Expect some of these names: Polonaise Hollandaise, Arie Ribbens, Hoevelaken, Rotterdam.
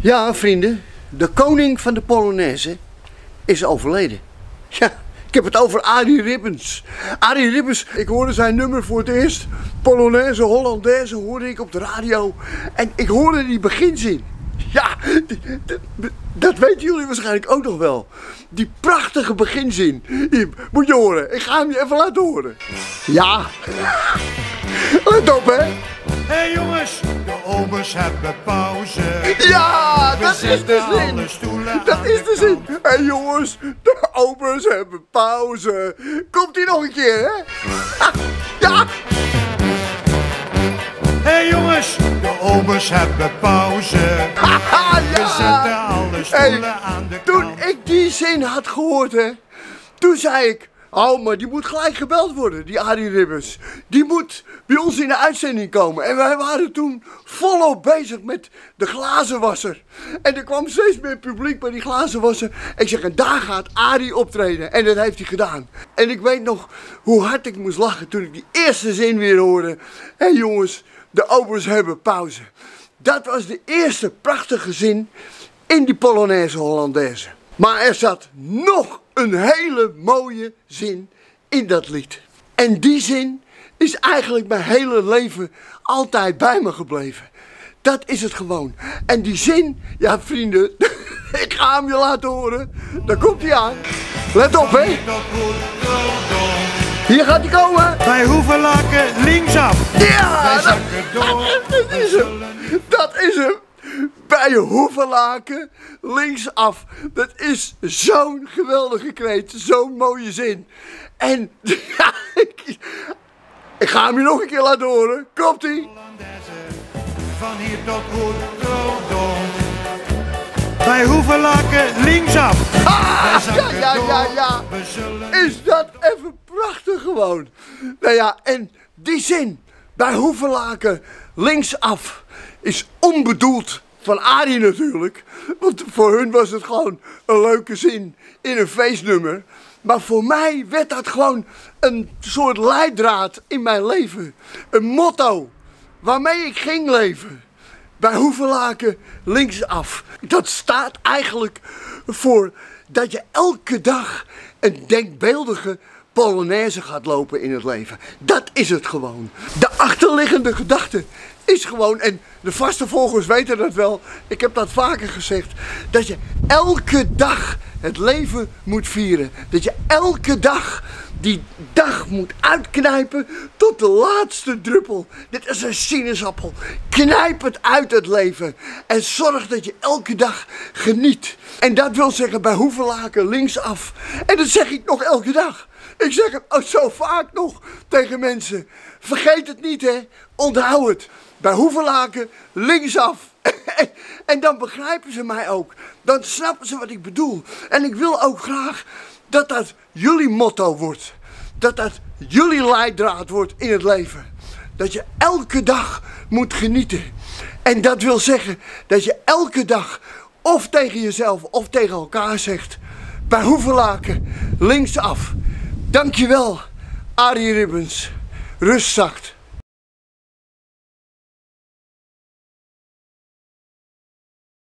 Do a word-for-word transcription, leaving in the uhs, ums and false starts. Ja, vrienden, de koning van de Polonaise is overleden. Ja, ik heb het over Arie Ribbens. Arie Ribbens, ik hoorde zijn nummer voor het eerst. Polonaise Hollandaise hoorde ik op de radio en ik hoorde die beginzin. Ja, dat weten jullie waarschijnlijk ook nog wel. Die prachtige beginzin. Hier, moet je horen, ik ga hem je even laten horen. Ja, let op hè. Hé hey jongens, de obers hebben pauze. Ja, dat is de zin. Dat is de zin. Hé hey jongens, de obers hebben pauze. Komt ie nog een keer, hè? Ja! Hé hey jongens, de obers hebben pauze. Haha, ja! We zetten alle stoelen hey, aan de toen kant. Toen ik die zin had gehoord, hè, toen zei ik... Oh, maar die moet gelijk gebeld worden, die Arie Ribbens. Die moet bij ons in de uitzending komen. En wij waren toen volop bezig met de glazenwasser. En er kwam steeds meer publiek bij die glazenwasser. Ik zeg, en daar gaat Arie optreden. En dat heeft hij gedaan. En ik weet nog hoe hard ik moest lachen toen ik die eerste zin weer hoorde. Hé jongens, de obers hebben pauze. Dat was de eerste prachtige zin in die Polonaise Hollandaise. Maar er zat nog een hele mooie zin in dat lied. En die zin is eigenlijk mijn hele leven altijd bij me gebleven. Dat is het gewoon. En die zin, ja vrienden, ik ga hem je laten horen. Daar komt hij aan. Let op hè. Hier gaat hij komen. Bij Hoevelaken linksaf. Ja, dat, dat is hem. Dat is hem. Bij Hoevelaken linksaf. Dat is zo'n geweldige kreet, zo'n mooie zin. En ja, ik, ik ga hem je nog een keer laten horen. Komt-ie? Van hier tot Rotterdam. Bij Hoevelaken linksaf. Ah, ja, ja, ja, ja. Is dat even prachtig gewoon? Nou ja, en die zin bij Hoevelaken linksaf is onbedoeld. Van Arie natuurlijk, want voor hun was het gewoon een leuke zin in een feestnummer. Maar voor mij werd dat gewoon een soort leidraad in mijn leven. Een motto waarmee ik ging leven. Bij Hoevelaken linksaf. Dat staat eigenlijk voor dat je elke dag een denkbeeldige Polonaise gaat lopen in het leven. Dat is het gewoon. De achterliggende gedachte is gewoon, en de vaste volgers weten dat wel, ik heb dat vaker gezegd, dat je elke dag het leven moet vieren. Dat je elke dag die dag moet uitknijpen tot de laatste druppel. Dit is een sinaasappel. Knijp het uit het leven en zorg dat je elke dag geniet. En dat wil zeggen bij Hoevelaken linksaf. En dat zeg ik nog elke dag. Ik zeg het zo vaak nog tegen mensen. Vergeet het niet hè, onthoud het. Bij Hoevelaken linksaf. En dan begrijpen ze mij ook. Dan snappen ze wat ik bedoel. En ik wil ook graag dat dat jullie motto wordt. Dat dat jullie leidraad wordt in het leven. Dat je elke dag moet genieten. En dat wil zeggen dat je elke dag of tegen jezelf of tegen elkaar zegt. Bij Hoevelaken linksaf. Dankjewel, Arie Ribbens. Rust zacht.